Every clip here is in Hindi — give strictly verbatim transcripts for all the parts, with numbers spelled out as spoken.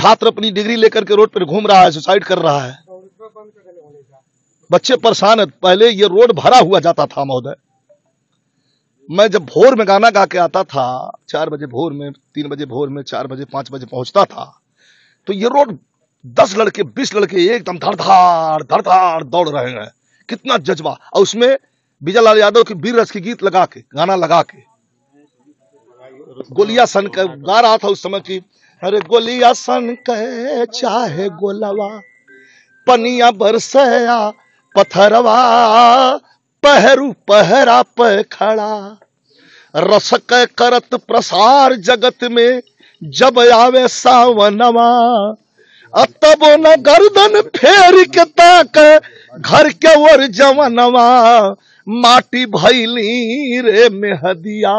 छात्र अपनी डिग्री लेकर के रोड पर घूम रहा है, सुसाइड कर रहा है, बच्चे परेशान है। पहले ये रोड भरा हुआ जाता था महोदय। मैं जब भोर में गाना गा के आता था, चार बजे भोर में, तीन बजे भोर में, चार बजे पांच बजे पहुंचता था, तो ये रोड दस लड़के बीस लड़के एकदम धड़धाड़ धड़धाड़ दौड़ रहे हैं। कितना जज्बा! और उसमें विजयलाल यादव की वीर रस की गीत लगा के, गाना लगा के गोलिया सन के गा रहा था उस समय की। अरे गोलिया सन के चाहे गोलवा, पनिया बरसया पथरवा, पहरू पहरा पे खड़ा, रसक करत प्रसार जगत में जब आवे सावनवा। अतब न गर्दन फेर के ताक घर के ओर जवनवा, माटी भैली रे मेहदिया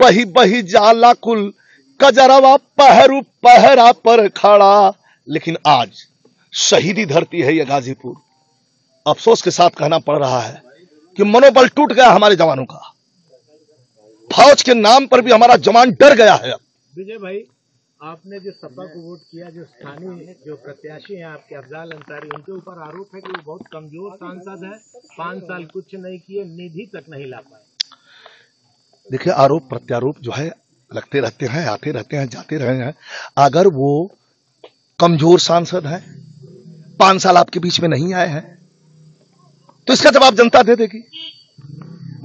बही बही जाला कुल कजरवा, पहरू पहरा पर खड़ा। लेकिन आज शहीदी धरती है ये गाजीपुर। अफसोस के साथ कहना पड़ रहा है कि मनोबल टूट गया हमारे जवानों का। फौज के नाम पर भी हमारा जवान डर गया है। विजय भाई, आपने जो सपा को वोट किया, जो स्थानीय जो प्रत्याशी हैं आपके अफजल अंसारी, उनके ऊपर आरोप है कि वो बहुत कमजोर सांसद है, पांच साल कुछ नहीं किए, निधि तक नहीं ला पाए। देखिए, आरोप प्रत्यारोप जो है लगते रहते हैं, आते रहते हैं, जाते रहे हैं। अगर वो कमजोर सांसद है, पांच साल आपके बीच में नहीं आए हैं, तो इसका जवाब जनता दे देगी,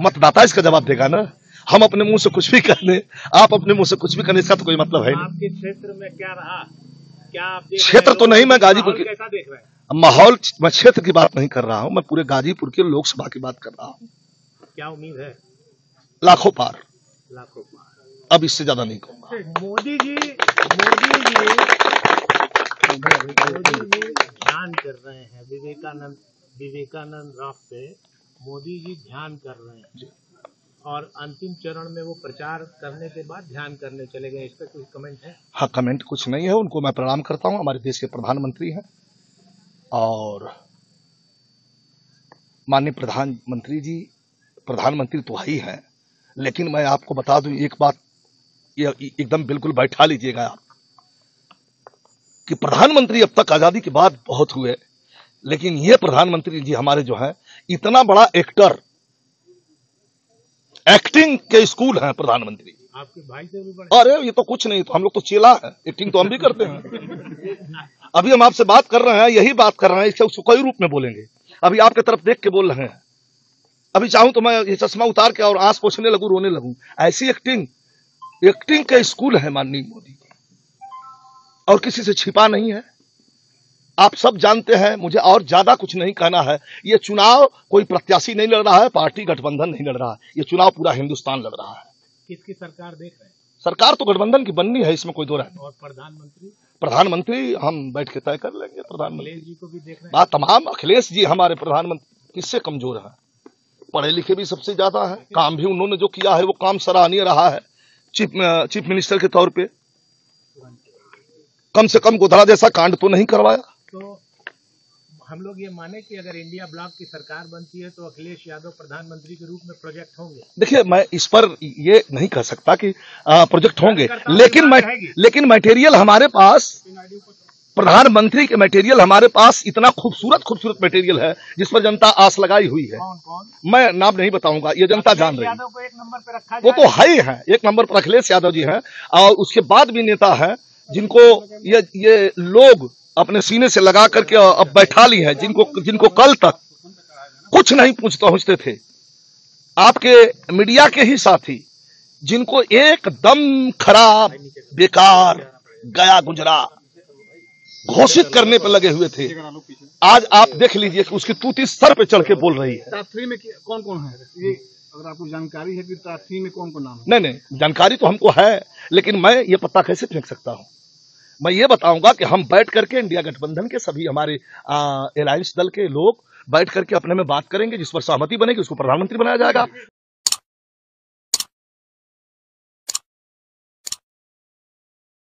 मतदाता इसका जवाब देगा ना। हम अपने मुंह से कुछ भी कर ले, आप अपने मुंह से कुछ भी करने, इसका तो कोई मतलब है। आपके क्षेत्र में क्या रहा? क्या आप क्षेत्र तो नहीं, मैं गाजीपुर के कैसा देख रहे हैं माहौल, मैं क्षेत्र की बात नहीं कर रहा हूँ, मैं पूरे गाजीपुर के लोकसभा की बात कर रहा हूँ। क्या उम्मीद है? लाखों पार, लाखों पार। अब इससे ज्यादा नहीं कहूँगा। मोदी जी मोदी जी मोदी जी ध्यान कर रहे हैं, विवेकानंद विवेकानंद राफ्ट पे मोदी जी ध्यान कर रहे हैं, और अंतिम चरण में वो प्रचार करने के बाद ध्यान करने चले गए। इस पर कुछ कमेंट है? हाँ, कमेंट कुछ नहीं है। उनको मैं प्रणाम करता हूँ। हमारे देश के प्रधानमंत्री हैं, और माननीय प्रधानमंत्री जी प्रधानमंत्री तो ही हैं, लेकिन मैं आपको बता दूं एक बात, ये एकदम बिल्कुल बैठा लीजिएगा आप, कि प्रधानमंत्री अब तक आजादी के बाद बहुत हुए, लेकिन ये प्रधानमंत्री जी हमारे जो हैं इतना बड़ा एक्टर, एक्टिंग के स्कूल हैं प्रधानमंत्री। आपके भाई से भी बड़े? अरे ये तो कुछ नहीं, तो हम लोग तो चेला है, एक्टिंग तो हम भी करते हैं। अभी हम आपसे बात कर रहे हैं, यही बात कर रहे हैं, इससे उसको कई रूप में बोलेंगे। अभी आपके तरफ देख के बोल रहे हैं, अभी चाहूं तो मैं ये चश्मा उतार के और आंस पोंछने लगूं, रोने लगूं। ऐसी एक्टिंग एक्टिंग का स्कूल है माननीय मोदी जी, और किसी से छिपा नहीं है। आप सब जानते हैं, मुझे और ज्यादा कुछ नहीं कहना है। ये चुनाव कोई प्रत्याशी नहीं लड़ रहा है, पार्टी गठबंधन नहीं लड़ रहा है, ये चुनाव पूरा हिंदुस्तान लड़ रहा है। किसकी सरकार देख रहे हैं? सरकार तो गठबंधन की बननी है, इसमें कोई दो राय। और प्रधानमंत्री प्रधानमंत्री हम बैठ के तय कर लेंगे। प्रधानमंत्री जी को भी देख रहे हैं तमाम। अखिलेश जी हमारे प्रधानमंत्री किससे कमजोर है? पढ़े लिखे भी सबसे ज्यादा है, काम भी उन्होंने जो किया है वो काम सराहनीय रहा है। चीफ चीफ मिनिस्टर के तौर पे कम से कम गोधरा जैसा कांड तो नहीं करवाया। तो हम लोग ये माने कि अगर इंडिया ब्लॉक की सरकार बनती है तो अखिलेश यादव प्रधानमंत्री के रूप में प्रोजेक्ट होंगे? देखिए, मैं इस पर ये नहीं कह सकता कि प्रोजेक्ट होंगे, लेकिन मैं, लेकिन मटेरियल हमारे पास, प्रधानमंत्री के मटेरियल हमारे पास इतना खूबसूरत खूबसूरत मटेरियल है जिस पर जनता आस लगाई हुई है। कौन, कौन? मैं नाम नहीं बताऊंगा, ये जनता जान रही है। यादव को एक नंबर पर रखा, वो तो है ही है, एक नंबर पर अखिलेश यादव जी हैं, और उसके बाद भी नेता है जिनको ये ये लोग अपने सीने से लगा करके अब बैठा ली है, जिनको जिनको कल तक कुछ नहीं पूछते थे, आपके मीडिया के ही साथी, जिनको एकदम खराब, बेकार, गया गुजरा घोषित करने पर लगे हुए थे। आज आप देख लीजिए कि उसकी तूती सर पे चढ़ के बोल रही है। ताथरी में कौन कौन है, ये अगर आपको जानकारी है कि ताथरी में कौन कौन नाम है? नहीं नहीं, जानकारी तो हमको है, लेकिन मैं ये पत्ता कैसे फेंक सकता हूँ? मैं ये बताऊंगा कि हम बैठ करके इंडिया गठबंधन के सभी हमारे अलायंस दल के लोग बैठ करके अपने में बात करेंगे, जिस पर सहमति बनेगी उसको प्रधानमंत्री बनाया जाएगा।